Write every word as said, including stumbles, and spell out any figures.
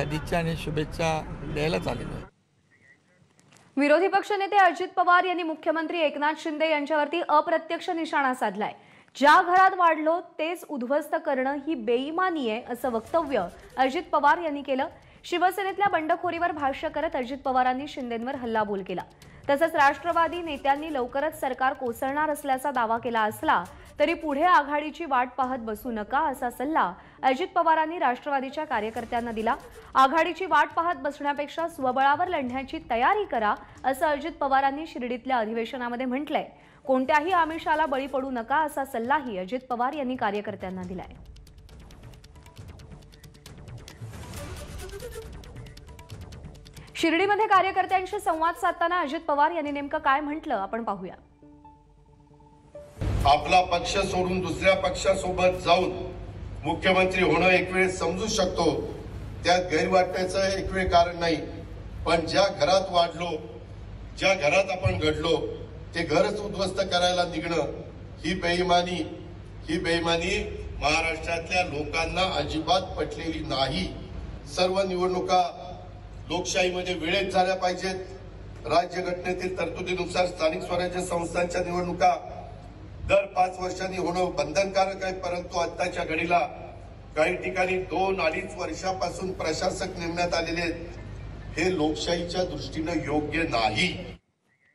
सदिच्छा आणि शुभेच्छा द्यायलाच आलेलो आहे। विरोधी पक्षनेते अजित पवार यांनी मुख्यमंत्री एकनाथ शिंदे यांच्यावरती अप्रत्यक्ष निशाणा साधलाय। ज्या घरात वाढलो तेच उद्ध्वस्त करणं ही बेईमानी आहे असं वक्तव्य अजित पवार यांनी केलं। शिवसेनेतल्या बंडखोरीवर भाष्य करत अजित पवारांनी शिंदेंवर हल्लाबोल केला। तसंच राष्ट्रवादी नेत्यांनी लवकरच सरकार कोसळणार असल्याचा दावा केला असला तरी पुढे आघाडीची वाट पाहत बसू नका असा सल्ला अजित पवारांनी राष्ट्रवादीच्या कार्यकर्त्यांना दिला। आघाडीची वाट पाहत बसण्यापेक्षा स्वबळावर लढण्याची तयारी करा असं अजित पवारांनी शिर्डीतल्या अधिवेशनामध्ये म्हटलंय। कोणत्याही आमिषाला बळी पडू नका असा सल्लाही अजित पवार यांनी कार्यकर्त्यांना दिलाय। शिर्डीमध्ये कार्यकर्त्यांशी संवाद साधताना अजित पवार यांनी नेमकं काय म्हटलं आपण पाहूया। आपला पक्ष सोडून दुसऱ्या पक्षासोबत जाऊन मुख्यमंत्री होणं एक वेळ समजू शकतो, त्यात गैरवाटण्याचं एक वेळ कारण नाही। पण ज्या घरात वाढलो, ज्या घरात आपण घडलो ते घरच उद्ध्वस्त करायला निघणं ही बेईमानी ही बेईमानी महाराष्ट्रातल्या लोकांना अजिबात पटलेली नाही। सर्व निवडणुका लोकशाहीमध्ये वेळेत झाल्या पाहिजेत। राज्य घटनेतील तरतुदीनुसार स्थानिक स्वराज्य संस्थांच्या निवडणुका दर पाच वर्षांनी होणं बंधनकारक आहे, परंतु आताच्या घडीला काही ठिकाणी दोन अडीच वर्षापासून प्रशासक नेमण्यात आलेले हे लोकशाहीच्या दृष्टीने योग्य नाही।